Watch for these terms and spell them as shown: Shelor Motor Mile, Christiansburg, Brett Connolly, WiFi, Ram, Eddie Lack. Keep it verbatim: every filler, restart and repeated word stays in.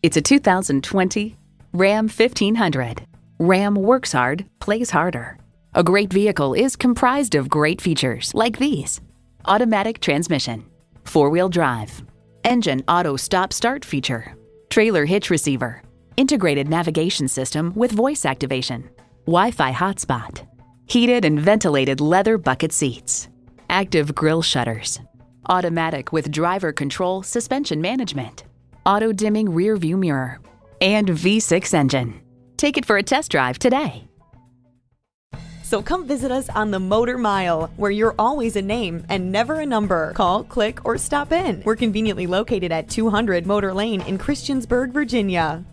It's a two thousand twenty Ram fifteen hundred. Ram works hard, plays harder. A great vehicle is comprised of great features like these: automatic transmission, four-wheel drive, engine auto stop-start feature, trailer hitch receiver, integrated navigation system with voice activation, Wi-Fi hotspot, heated and ventilated leather bucket seats, active grille shutters, automatic with driver control suspension management, auto-dimming rear-view mirror, and V six engine. Take it for a test drive today. So come visit us on the Motor Mile, where you're always a name and never a number. Call, click, or stop in. We're conveniently located at two hundred Motor Lane in Christiansburg, Virginia.